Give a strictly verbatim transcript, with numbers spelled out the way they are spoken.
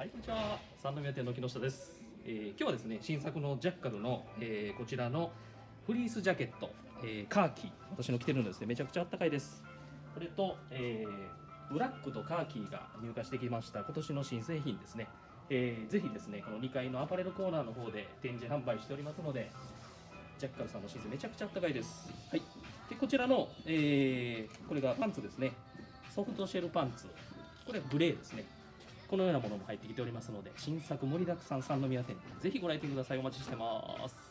はい、こんにちは。三宮店の木下です、えー、今日はですね、新作のジャッカルの、えー、こちらのフリースジャケット、えー、カーキー、私の着てるのですね、めちゃくちゃあったかいです。これと、えー、ブラックとカーキーが入荷してきました今年の新製品ですね、えー、ぜひですね、このにかいのアパレルコーナーの方で展示販売しておりますので、ジャッカルさんの新製めちゃくちゃあったかいです。はい、でこちらの、えー、これがパンツですね、ソフトシェルパンツ、これはグレーですね。このようなものも入ってきておりますので、新作盛りだくさん三宮店、ぜひご来店ください。お待ちしてます。